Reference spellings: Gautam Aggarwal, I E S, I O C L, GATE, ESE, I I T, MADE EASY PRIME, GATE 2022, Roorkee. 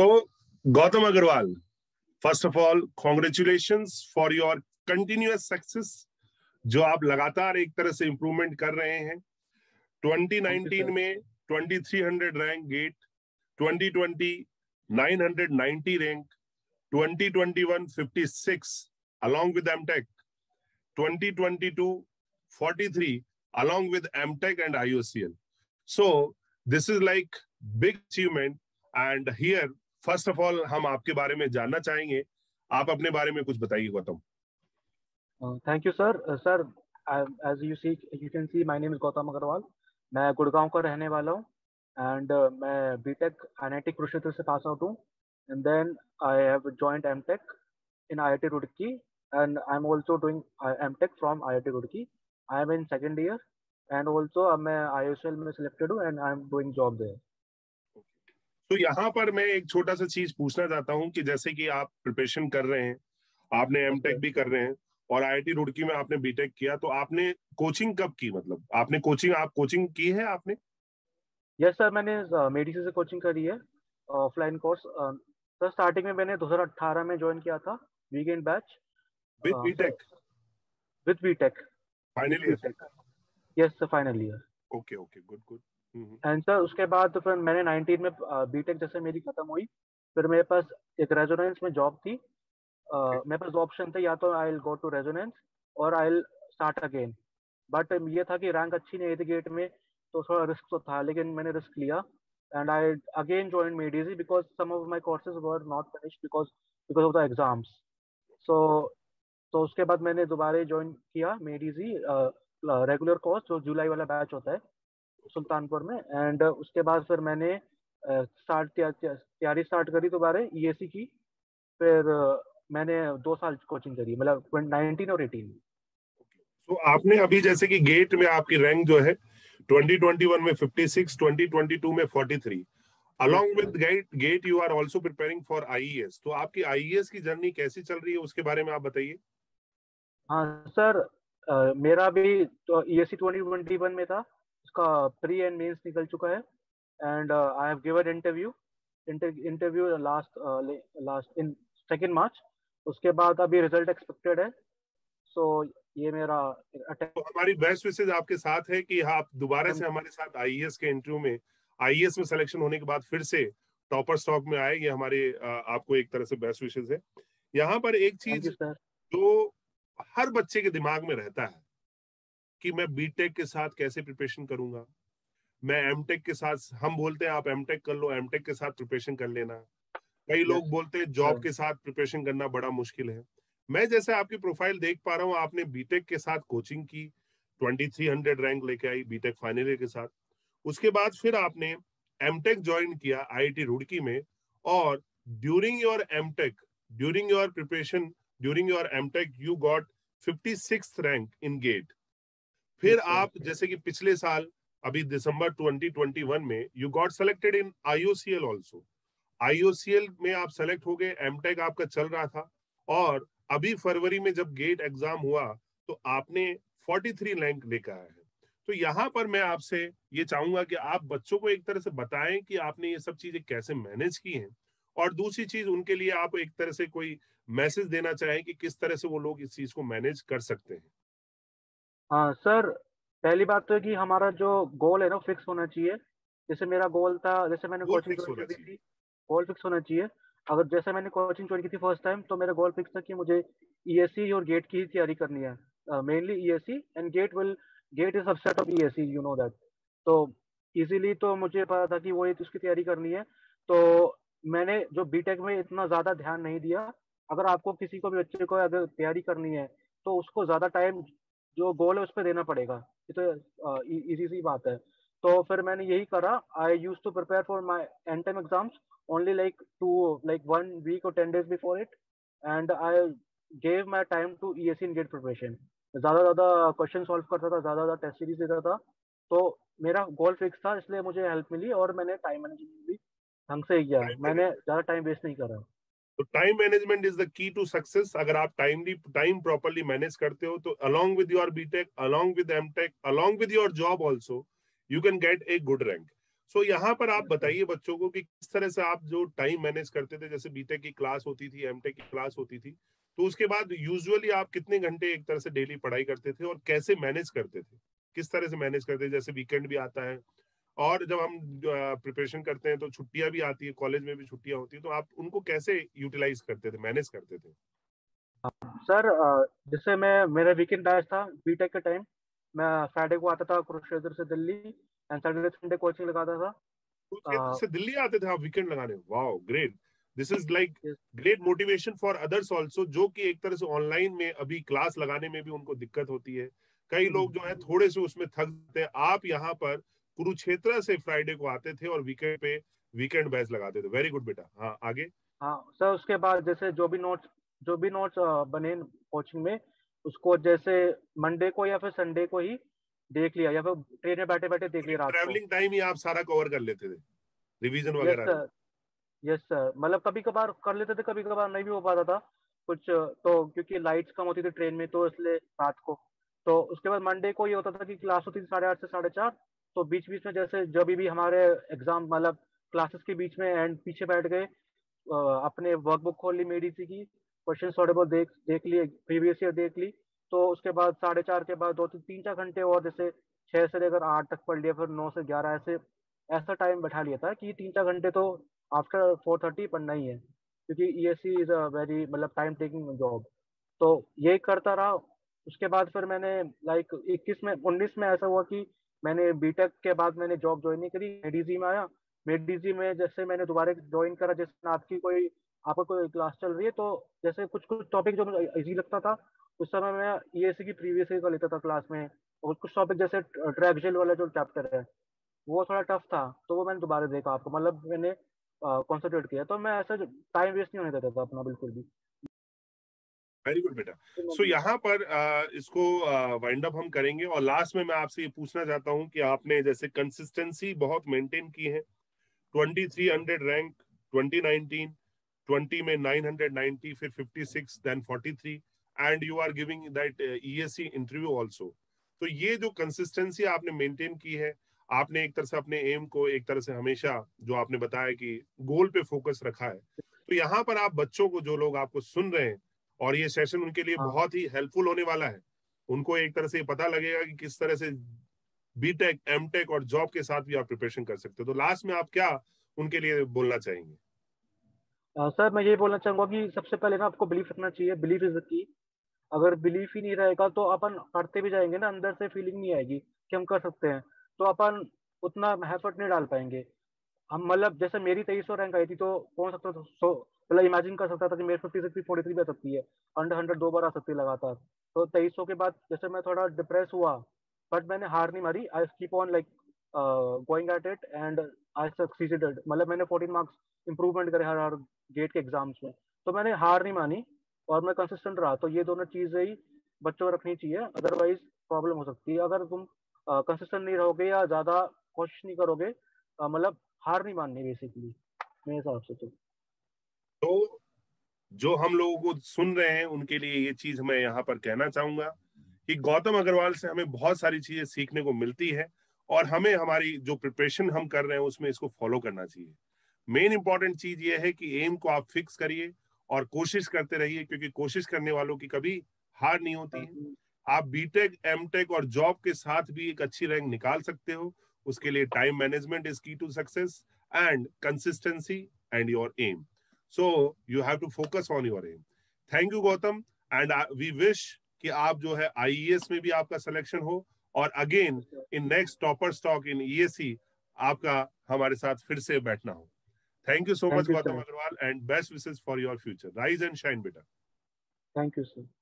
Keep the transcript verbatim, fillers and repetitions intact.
So, Gautam Aggarwal, first of all, congratulations for your continuous success. जो आप लगातार एक तरह से इम्प्रूवमेंट कर रहे हैं. twenty nineteen में twenty-three hundred rank GATE, twenty twenty nine hundred ninety rank, twenty twenty-one fifty-six along with M Tech, twenty twenty-two forty-three along with M Tech and I O C L. So this is like big achievement. And here first of all हम आपके बारे में जानना चाहेंगे. आप अपने बारे में कुछ बताइए Gautam. Uh, thank you, sir. Uh, sir, I, as you see, you can see, my name is Gautam Aggarwal. मैं गुड़गांव का रहने वाला हूँ and uh, मैं B Tech I I T Kurukshetra से पास आउट हूँ and then I have joined M Tech in I I T Roorkee and I'm also doing M Tech from I I T Roorkee. I am in second year and also अब मैं I O C L में selected हूँ and I'm doing job there. तो यहाँ पर मैं एक छोटा सा चीज पूछना चाहता हूँ कि जैसे कि आप प्रिपरेशन कर रहे हैं, आपने M Tech भी कर रहे हैं और I I T रुड़की में आपने B Tech किया, तो आपने कोचिंग कब की? मतलब आपने कोचिंग आप कोचिंग की है आपने? यस सर, मैंने मेड ईसी से कोचिंग करी है, ऑफलाइन कोर्स. सर स्टार्टिंग में मैंने दो हज़ार अठारह में ज्वाइन किया था, weekend batch with B Tech. With B Tech final year? Yes sir, final year. Okay okay, good good. And sir उसके बाद फिर मैंने नाइनटीन में B Tech जैसे मेरी खत्म हुई, फिर मेरे पास एक रेजोनेंस में जॉब थी. Uh, okay. मेरे पास ऑप्शन थे, या तो I will go to Resonance और I will start again. But ये था कि रैंक अच्छी नहीं थी गेट में, तो थोड़ा रिस्क तो था, लेकिन मैंने रिस्क लिया and I again join Made Easy because some of my courses were not finished because because of the exams. So तो उसके बाद मैंने दोबारा ज्वाइन किया मेड ईजी रेगुलर कोर्स, जो जुलाई वाला बैच होता है सुल्तानपुर में. एंड uh, उसके बाद फिर मैंने स्टार्ट uh, तैयारी स्टार्ट करी दोबारा E S E की. फिर uh, मैंने दो साल कोचिंग करी, मतलब नाइनटीन और एटीन. तो आपने अभी जैसे कि गेट में आपकी रैंक जो है twenty twenty-one में fifty-six, twenty twenty-two में forty-three. Along with GATE, GATE you are also preparing for I E S. तो आपकी I E S की जर्नी कैसी चल रही है, उसके बारे में आप बताइए. हाँ सर, uh, मेरा भी तो E S E twenty twenty-one में था, उसका प्री एंड मेंस निकल चुका है and I have given interview interview last last in second March. उसके बाद अभी रिजल्ट एक्सपेक्टेड है. सो so, ये मेरा तो हमारी बेस्ट विशेज आपके साथ है कि आप दोबारा से हमारे साथ I E S के इंटरव्यू में, I E S में सिलेक्शन होने के बाद फिर से टॉपर स्टॉक में आए. ये हमारे आपको एक तरह से बेस्ट विशेज है. यहाँ पर एक चीज जो हर बच्चे के दिमाग में रहता है कि मैं B Tech के साथ कैसे प्रिपरेशन करूंगा, मैं M Tech के साथ, हम बोलते हैं आप M Tech कर लो, M Tech के साथ प्रिपरेशन कर लेना. कई लोग बोलते हैं जॉब के साथ प्रिपरेशन करना बड़ा मुश्किल है. मैं जैसे आपकी प्रोफाइल देख पा रहा हूँ, आपने B Tech के साथ कोचिंग की, twenty-three hundred रैंक लेके आई B Tech फाइनल ईयर के साथ. उसके बाद फिर आपने M Tech ज्वाइन किया I I T रुड़की में और during your M Tech, during your preparation, during your M Tech you got fifty-sixth rank in GATE. फिर आप जैसे कि पिछले साल अभी दिसंबर twenty twenty-one में you got selected in I O C L also. I O C L में आप सेलेक्ट हो गए, M Tech आपका चल रहा था और अभी फरवरी में जब गेट एग्जाम हुआ तो आपने forty-three रैंक लेकर आए हैं. तो यहाँ पर मैं आपसे ये चाहूंगा कि आप बच्चों को एक तरह से बताएं कि आपने ये सब चीजें कैसे मैनेज की हैं, और दूसरी चीज उनके लिए आप एक तरह से कोई मैसेज देना चाहें कि किस तरह से वो लोग इस चीज को मैनेज कर सकते हैं. हाँ सर, पहली बात तो है कि हमारा जो गोल है ना फिक्स होना चाहिए. जैसे मेरा गोल था, जैसे मैंने कोचिंग गोल फिक्स होना चाहिए. अगर जैसे मैंने कोचिंग ज्वाइन की थी फर्स्ट टाइम, तो मेरा गोल फिक्स था कि मुझे E S E और गेट की ही तैयारी करनी है, mainly E S E and GATE will GATE is subset of E S E, you know that. तो इजीली तो मुझे पता था कि वो इसकी तैयारी करनी है, तो मैंने जो B Tech में इतना ज़्यादा ध्यान नहीं दिया. अगर आपको किसी को भी बच्चे को अगर तैयारी करनी है तो उसको ज़्यादा टाइम जो गोल है उस पर देना पड़ेगा, ये तो ईजी सी बात है. तो फिर मैंने यही करा. I use to prepare for my end time exams only like two like one week or ten days before it, and I gave my time to E S E and GATE preparation. ज़्यादा ज़्यादा question solve करता था, ज़्यादा ज़्यादा test series देता था. तो मेरा गोल फिक्स था, इसलिए मुझे हेल्प मिली और मैंने टाइम मैनेजमेंट भी ढंग से किया. मैंने ज़्यादा टाइम वेस्ट नहीं करा. तो time management is the key to success. अगर आप टाइमली टाइम प्रॉपर्ली मैनेज करते हो तो along with your B Tech, along with M Tech, along with your job also, you can get a good rank. सो यहाँ पर आप बताइए बच्चों को कि किस तरह से आप जो टाइम मैनेज करते थे, जैसे बीटेक की क्लास होती थी, एमटेक की क्लास होती थी, तो उसके बाद यूजुअली आप कितने घंटे एक तरह से डेली पढ़ाई करते थे और कैसे मैनेज करते थे, किस तरह से मैनेज करते थे? जैसे वीकेंड भी आता है और जब हम प्रिपरेशन करते हैं तो छुट्टियां भी आती है, कॉलेज में भी छुट्टियां होती है, तो आप उनको कैसे यूटिलाइज करते थे, मैनेज करते थे? सर जैसे मैं मेरा वीकेंड बैच था बीटेक के टाइम, मैं फ्राइडे को आता था कुरुक्षेत्र से Delhi and Saturday Sunday coaching लगाता था। कुरुक्षेत्र से दिल्ली आते थे आप वीकेंड लगाने? Wow great, this is like great motivation for others also, जो कि एक तरह से ऑनलाइन में अभी क्लास लगाने में भी उनको दिक्कत होती है, कई लोग जो है थोड़े से उसमें थक जाते हैं। आप यहाँ पर कुरुक्षेत्र से फ्राइडे को आते थे और वीकेंड पे वीकेंड बैच लगाते थे, वेरी गुड बेटा। हाँ आगे। हाँ सर उसके बाद जैसे जो भी नोट्स जो भी नोट्स बने कोचिंग में उसको जैसे मंडे को या फिर संडे को ही देख लिया या फिर ट्रेन में बैठे बैठे देख लिया। ट्रैवलिंग टाइम ही आप सारा कवर कर लेते थे, रिवीजन वगैरह? यस सर, मतलब कभी कभार कर लेते थे, कभी कभार नहीं भी हो पाता था कुछ, तो क्योंकि लाइट्स कम होती थी ट्रेन में तो इसलिए रात को। तो उसके बाद मंडे को ये होता था कि क्लास होती थी साढ़े आठ से साढ़े चार, तो बीच बीच में जैसे जब भी हमारे एग्जाम मतलब क्लासेस के बीच में एंड पीछे बैठ गए, अपने वर्कबुक खोल ली मेड ईसी की, क्वेश्चन थोड़े बहुत देख देख लिए, प्रीवियस ईयर देख ली, तो उसके बाद साढ़े चार के बाद दो तीन चार घंटे और जैसे छः से लेकर आठ तक पढ़ लिया, फिर नौ से ग्यारह, ऐसे ऐसा टाइम बैठा लिया था कि तीन चार घंटे तो आफ्टर फोर थर्टी पढ़ना ही है, क्योंकि E S C is a very मतलब टाइम टेकिंग जॉब। तो ये करता रहा। उसके बाद फिर मैंने लाइक इक्कीस में उन्नीस में ऐसा हुआ कि मैंने बीटेक के बाद मैंने जॉब ज्वाइन नहीं करी, मेड ईजी में आया। मेड ईजी में जैसे मैंने दोबारा ज्वाइन करा, जैसे आपकी कोई आपका कोई क्लास चल रही है तो जैसे कुछ कुछ टॉपिक जो मुझे ईजी लगता था उस समय मैं ई एस सी की प्रीवियस ईयर का लेता था क्लास में, और कुछ टॉपिक जैसे ट्रैपेज़ोइडल वाला जो चैप्टर है वो थोड़ा टफ था तो वो मैंने दोबारा देखा, आपको मतलब मैंने कॉन्सेंट्रेट किया, तो मैं ऐसा टाइम वेस्ट नहीं होने देता था अपना बिल्कुल भी। वेरी गुड बेटा। सो यहाँ पर आ, इसको वाइंड अप हम करेंगे और लास्ट में मैं आपसे ये पूछना चाहता हूँ कि आपने जैसे कंसिस्टेंसी बहुत मेंटेन की है, तेईस सौ रैंक ट्वेंटी नाइनटीन, ट्वेंटी में नाइन नाइंटी, फिर fifty six, then forty three, and you are giving that ESC interview also. तो ये जो कंसिस्टेंसी आपने मेंटेन की है, आपने एक तरह से अपने एम को एक तरह से हमेशा जो आपने बताया कि गोल पे फोकस रखा है, तो यहाँ पर आप बच्चों को जो लोग आपको सुन रहे हैं और ये सेशन उनके लिए बहुत ही हेल्पफुल होने वाला है, उनको एक तरह से पता लगेगा कि किस तरह से बीटेक, एमटेक और जॉब के साथ भी आप प्रिपरेशन कर सकते हो। तो लास्ट में आप क्या उनके लिए बोलना चाहेंगे? सर मैं ये बोलना चाहूंगा कि सबसे पहले ना आपको बिलीफ रखना चाहिए, बिलीफ इज की। अगर बिलीफ ही नहीं रहेगा तो अपन पढ़ते भी जाएंगे ना, अंदर से फीलिंग नहीं आएगी कि हम कर सकते हैं, तो अपन उतना एफर्ट नहीं डाल पाएंगे। हम मतलब जैसे मेरी तेईस सौ रैंक आई थी तो पहुंच सकता था, सो मतलब इमेजिन कर सकता था कि मेरे फिफ्टी सिक्स फोर्टी थ्री भी आ सकती है, अंडर हंड्रेड दो बार आ सकती है लगातार। तो तेईस सौ के बाद जैसे मैं थोड़ा डिप्रेस हुआ, बट मैंने हार नहीं मारी, I keep on like going at it and I succeeded. मतलब मैंने फोर्टीन मार्क्स इंप्रूवमेंट करे हर हर गेट के एग्जाम्स में, तो मैंने हार नहीं मानी और मैं कंसिस्टेंट रहा। तो ये दोनों चीज़ें ही बच्चों को रखनी चाहिए, अदरवाइज प्रॉब्लम हो सकती है। अगर तुम कंसिस्टेंट uh, नहीं रहोगे या ज़्यादा कोशिश नहीं करोगे, uh, मतलब हार नहीं माननी बेसिकली मेरे हिसाब से। तो तो जो हम लोगों को सुन रहे हैं उनके लिए ये चीज मैं यहाँ पर कहना चाहूंगा कि गौतम अग्रवाल से हमें बहुत सारी चीजें सीखने को मिलती है और हमें हमारी जो प्रिपरेशन हम कर रहे हैं उसमें इसको फॉलो करना चाहिए। मेन इंपॉर्टेंट चीज ये है कि एम को आप फिक्स करिए और कोशिश करते रहिए, क्योंकि कोशिश करने वालों की कभी हार नहीं होती है। आप बीटेक, एमटेक और जॉब के साथ भी एक अच्छी रैंक निकाल सकते हो, उसके लिए time management is key to success and consistency and your aim. So you have to focus on your aim. Thank you Gautam, and we wish कि आप जो है I E S में भी आपका selection हो और again in next topper stock in E S E आपका हमारे साथ फिर से बैठना हो। Thank you so much Gautam Aggarwal and best wishes for your future. Rise and shine बेटा। Thank you sir.